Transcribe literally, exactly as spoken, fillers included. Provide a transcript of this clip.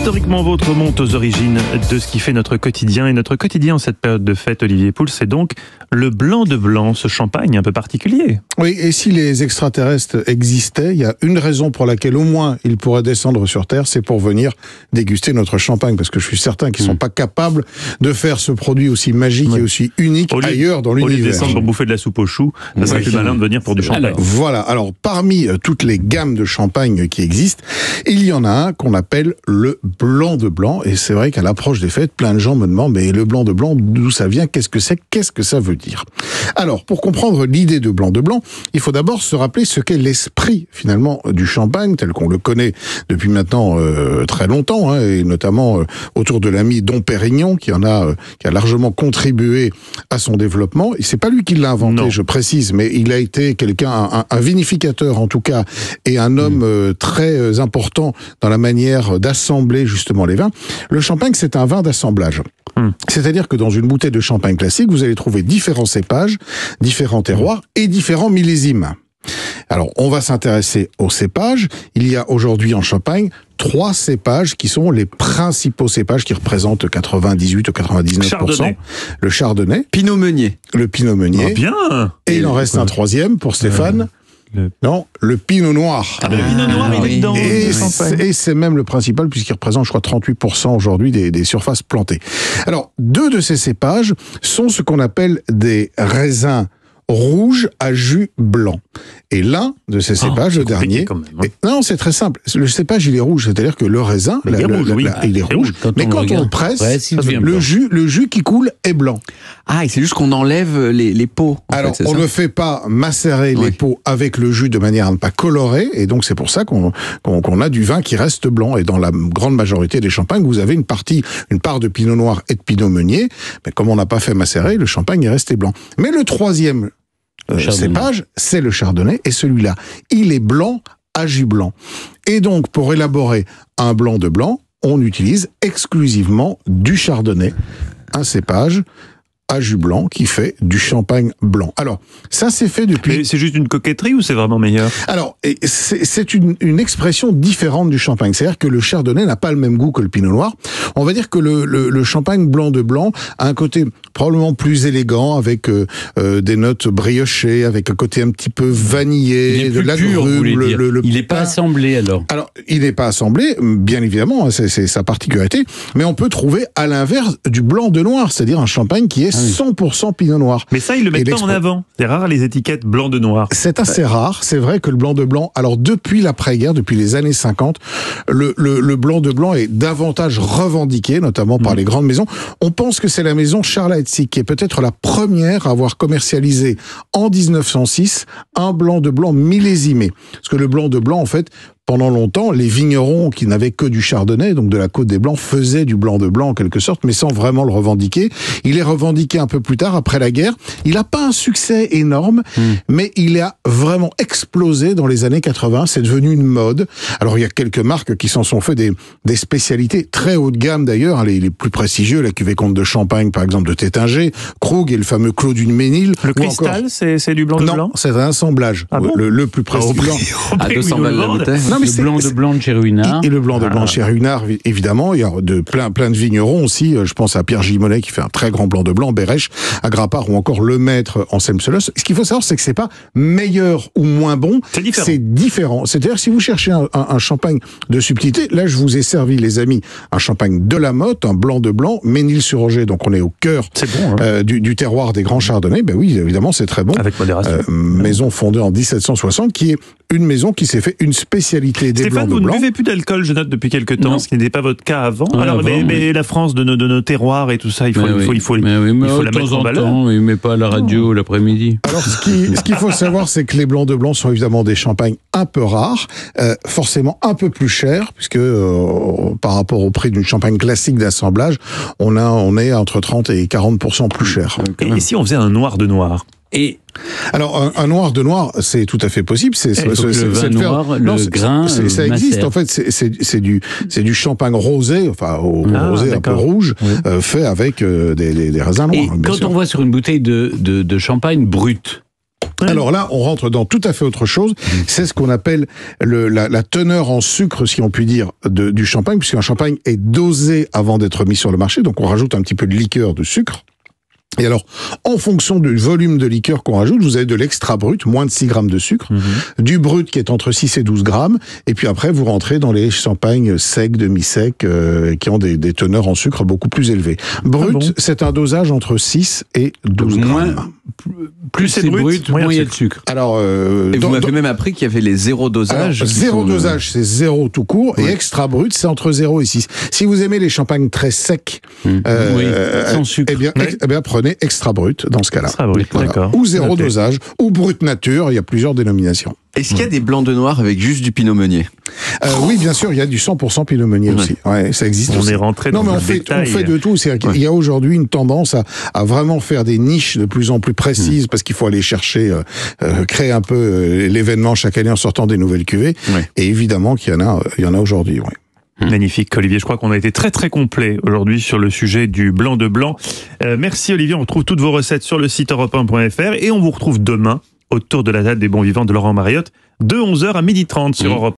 Historiquement vôtre remonte aux origines de ce qui fait notre quotidien. Et notre quotidien en cette période de fête, Olivier Pouls, c'est donc le blanc de blanc, ce champagne un peu particulier. Oui, et si les extraterrestres existaient, il y a une raison pour laquelle au moins ils pourraient descendre sur Terre, c'est pour venir déguster notre champagne. Parce que je suis certain qu'ils ne sont pas capables de faire ce produit aussi magique oui. et aussi unique lieu, ailleurs dans l'univers. Au lieu de descendre pour bouffer de la soupe aux choux, ça serait oui. plus malin de venir pour du champagne. Alors, voilà, alors parmi toutes les gammes de champagne qui existent, il y en a un qu'on appelle le blanc de blanc, et c'est vrai qu'à l'approche des fêtes, plein de gens me demandent, mais le blanc de blanc, d'où ça vient, qu'est-ce que c'est, qu'est-ce que ça veut dire? Alors, pour comprendre l'idée de blanc de blanc, il faut d'abord se rappeler ce qu'est l'esprit, finalement, du champagne, tel qu'on le connaît depuis maintenant euh, très longtemps, hein, et notamment euh, autour de l'ami Dom Pérignon, qui en a, euh, qui a largement contribué à son développement. Et c'est pas lui qui l'a inventé, non. je précise, mais il a été quelqu'un, un, un vinificateur en tout cas, et un homme euh, très euh, important dans la manière d'assembler justement les vins. Le champagne, c'est un vin d'assemblage. Mmh. C'est-à-dire que dans une bouteille de champagne classique, vous allez trouver différents cépages, différents terroirs et différents millésimes. Alors, on va s'intéresser aux cépages. Il y a aujourd'hui en Champagne trois cépages qui sont les principaux cépages qui représentent quatre-vingt-dix-huit ou quatre-vingt-dix-neuf pour cent. Chardonnay. Le Chardonnay. Pinot Meunier. Le Pinot Meunier. Oh, bien. Et il en reste un troisième pour Stéphane. Euh... Le... Non, le Pinot Noir. Ah, le Pinot Noir, il est dedans. Et c'est, et c'est même le principal, puisqu'il représente, je crois, trente-huit pour cent aujourd'hui des, des surfaces plantées. Alors, deux de ces cépages sont ce qu'on appelle des raisins rouges à jus blanc. Et l'un de ces cépages, oh, le dernier... Quand même, hein. et, non, c'est très simple. Le cépage, il est rouge. C'est-à-dire que le raisin, il est rouge. Quand mais on quand regarde. on presse, ouais, si le, jus, le jus qui coule est blanc. Ah, et c'est juste qu'on enlève les, les peaux. En Alors, fait, on ne fait pas macérer oui. les peaux avec le jus de manière à ne pas colorer. Et donc, c'est pour ça qu'on, qu'on, qu'on a du vin qui reste blanc. Et dans la grande majorité des champagnes, vous avez une partie, une part de pinot noir et de pinot meunier. Mais comme on n'a pas fait macérer, le champagne est resté blanc. Mais le troisième... Le cépage, c'est le chardonnay, et celui-là, il est blanc à jus blanc. Et donc, pour élaborer un blanc de blanc, on utilise exclusivement du chardonnay, un cépage à jus blanc qui fait du champagne blanc. Alors, ça c'est fait depuis... Mais c'est juste une coquetterie ou c'est vraiment meilleur? Alors, c'est, c'est une, une expression différente du champagne. C'est-à-dire que le chardonnay n'a pas le même goût que le pinot noir. On va dire que le, le, le champagne blanc de blanc a un côté probablement plus élégant, avec euh, euh, des notes briochées, avec un côté un petit peu vanillé, de la grume. Le, le, le il n'est pas assemblé alors Alors, il n'est pas assemblé, bien évidemment, hein, c'est, c'est sa particularité. Mais on peut trouver à l'inverse du blanc de noir, c'est-à-dire un champagne qui est cent pour cent pinot noir. Mais ça, ils le mettent pas en avant. C'est rare, les étiquettes blanc de noir. C'est assez ouais. rare. C'est vrai que le blanc de blanc... Alors, depuis l'après-guerre, depuis les années cinquante, le, le, le blanc de blanc est davantage revendiqué, notamment mmh. par les grandes maisons. On pense que c'est la maison Charles Heidsieck, qui est peut-être la première à avoir commercialisé, en dix-neuf cent six, un blanc de blanc millésimé. Parce que le blanc de blanc, en fait... Pendant longtemps, les vignerons qui n'avaient que du chardonnay, donc de la Côte des Blancs, faisaient du blanc de blanc en quelque sorte, mais sans vraiment le revendiquer. Il est revendiqué un peu plus tard, après la guerre. Il n'a pas un succès énorme, mmh. mais il a vraiment explosé dans les années quatre-vingt. C'est devenu une mode. Alors, il y a quelques marques qui s'en sont fait des, des spécialités très haut de gamme d'ailleurs, hein, les, les plus prestigieux, la cuvée Comte de Champagne, par exemple, de Tétinger, Krug et le fameux Clos du Mesnil. Le Cristal, encore... c'est, c'est du blanc de non, blanc? Non, c'est un assemblage. Ah bon, le, le plus prestigieux. À deux cents balles la bouteille. Non, le blanc de blanc de Chéruinard. Et, et le blanc de blanc de Chéruinard, évidemment. Il y a de, plein, plein de vignerons aussi. Je pense à Pierre Gimonnet qui fait un très grand blanc de blanc, Béreche, à Grappard ou encore le maître en Semselos. Ce qu'il faut savoir, c'est que c'est pas meilleur ou moins bon. C'est différent. C'est différent. C'est-à-dire, si vous cherchez un, un, un champagne de subtilité, là, je vous ai servi, les amis, un champagne de la Motte, un blanc de blanc, Mesnil-sur-Oger. Donc, on est au cœur c'est bon, hein. euh, du, du terroir des grands chardonnays. Ben oui, évidemment, c'est très bon. Avec modération. Euh, maison fondée en dix-sept cent soixante, qui est une maison qui s'est fait une spécialité. Des Stéphane, vous ne blancs. buvez plus d'alcool, je note, depuis quelques temps, non. ce qui n'était pas votre cas avant. Ouais, Alors, avant, mais, mais oui. la France, de nos, de nos terroirs et tout ça, il faut, il faut, il faut, il faut, oui, il faut la mettre en valeur. Temps, il met pas à la radio non. l'après-midi. Alors, ce, qui, ce qu'il faut savoir, c'est que les blancs de blanc sont évidemment des champagnes un peu rares, euh, forcément un peu plus chers, puisque euh, par rapport au prix d'une champagne classique d'assemblage, on, a, on est entre trente et quarante pour cent plus cher. Et, et si on faisait un noir de noir? Et alors un, un noir de noir, c'est tout à fait possible. C'est, c'est, c'est, c'est le vin noir, faire... non, le c'est, grain, c'est, ça existe en fait. C'est, c'est, c'est du c'est du champagne rosé, enfin au, ah, rosé d'accord. un peu rouge, oui. euh, fait avec euh, des, des, des raisins noirs. Et quand sûr. on voit sur une bouteille de de, de champagne brute, Oui. Alors là, on rentre dans tout à fait autre chose. C'est ce qu'on appelle le, la, la teneur en sucre, si on peut dire, de, du champagne, puisqu'un champagne est dosé avant d'être mis sur le marché, donc on rajoute un petit peu de liqueur de sucre. Et alors, en fonction du volume de liqueur qu'on rajoute, vous avez de l'extra brut, moins de six grammes de sucre, mmh. du brut qui est entre six et douze grammes, et puis après, vous rentrez dans les champagnes secs, demi-secs, euh, qui ont des, des teneurs en sucre beaucoup plus élevées. Brut, ah bon, c'est un dosage entre six et douze grammes. Moins, plus c'est brut, brut moins il y a de sucre. Alors, euh, et vous m'avez même appris qu'il y avait les zéro dosage. Zéro dosage, c'est zéro tout court, ouais. et extra brut, c'est entre zéro et six. Si vous aimez les champagnes très secs, mmh. euh, oui. euh, sans sucre, eh bien, ouais. eh bien prenez extra brut dans ce cas-là. Extra brut, voilà. D'accord. Ou zéro okay. dosage, ou brut nature, il y a plusieurs dénominations. Est-ce qu'il y a des blancs de noir avec juste du Pinot Meunier ? euh, Oui, bien sûr, il y a du cent pour cent Pinot Meunier ouais. aussi. Ouais, ça existe. On aussi. Est rentré dans non, mais on fait, détail. On fait de tout. C'est-à-dire ouais. qu'il y a aujourd'hui une tendance à, à vraiment faire des niches de plus en plus précises mmh. parce qu'il faut aller chercher, euh, euh, créer un peu euh, l'événement chaque année en sortant des nouvelles cuvées. Ouais. Et évidemment qu'il y en a, il y en a aujourd'hui, oui. Magnifique, Olivier. Je crois qu'on a été très très complet aujourd'hui sur le sujet du blanc de blanc. Euh, merci Olivier, on retrouve toutes vos recettes sur le site europe un point f r et on vous retrouve demain autour de la table des bons vivants de Laurent Mariotte de onze heures à midi trente sur mmh. Europe un.